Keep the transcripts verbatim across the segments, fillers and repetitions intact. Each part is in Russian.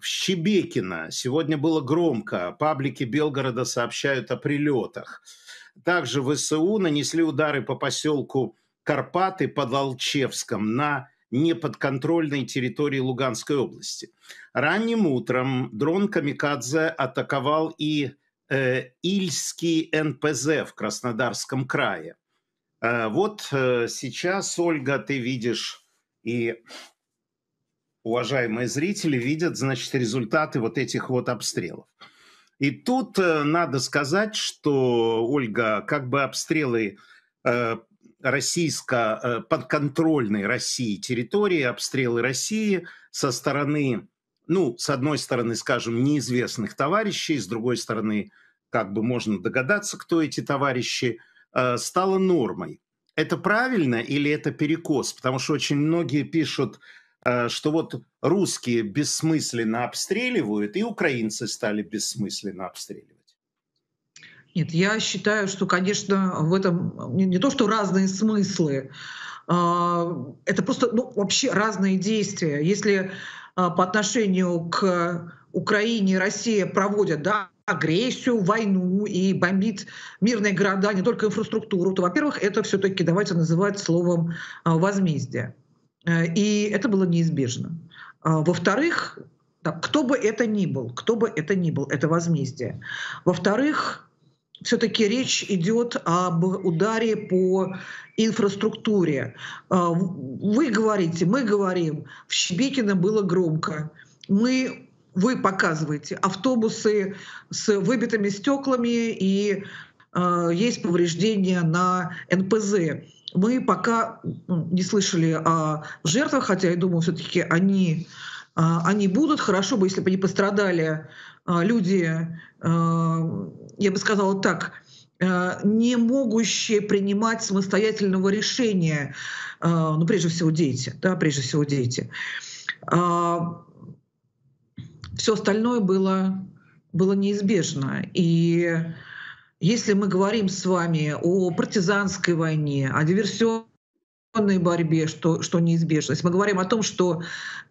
В Щебекино сегодня было громко. Паблики Белгорода сообщают о прилетах. Также ВСУ нанесли удары по поселку Карпаты под Алчевском на неподконтрольной территории Луганской области. Ранним утром дрон «Камикадзе» атаковал и э, Ильский эн пэ зэ в Краснодарском крае. Э, вот э, сейчас, Ольга, ты видишь, и уважаемые зрители видят, значит, результаты вот этих вот обстрелов. И тут э, надо сказать, что, Ольга, как бы обстрелы э, российско подконтрольной России территории, обстрелы России со стороны, ну, с одной стороны, скажем, неизвестных товарищей, с другой стороны, как бы можно догадаться, кто эти товарищи, стало нормой. Это правильно или это перекос? Потому что очень многие пишут, что вот русские бессмысленно обстреливают, и украинцы стали бессмысленно обстреливать. Нет, я считаю, что, конечно, в этом не, не то, что разные смыслы, э, это просто ну, вообще разные действия. Если э, по отношению к Украине Россия проводит да, агрессию, войну и бомбит мирные города, не только инфраструктуру, то, во-первых, это все-таки давайте называть словом э, возмездие. Э, и это было неизбежно. Э, во-вторых, да, кто бы это ни был, кто бы это ни был, это возмездие. Во-вторых, все-таки речь идет об ударе по инфраструктуре. Вы говорите, мы говорим, в Щебекино было громко. Мы, вы показываете автобусы с выбитыми стеклами и э, есть повреждения на эн пэ зэ. Мы пока не слышали о жертвах, хотя я думаю, все-таки они, э, они будут. Хорошо бы, если бы не пострадали э, люди, э, я бы сказала так, не могущие принимать самостоятельного решения, ну, прежде всего, дети, да, прежде всего, дети. Все остальное было, было неизбежно. И если мы говорим с вами о партизанской войне, о диверсионной борьбе, что, что неизбежность. Мы говорим о том, что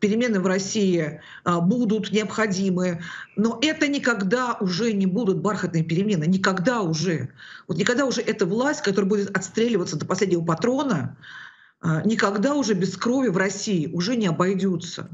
перемены в России а, будут необходимы, но это никогда уже не будут бархатные перемены, никогда уже. Вот никогда уже эта власть, которая будет отстреливаться до последнего патрона, а, никогда уже без крови в России уже не обойдется.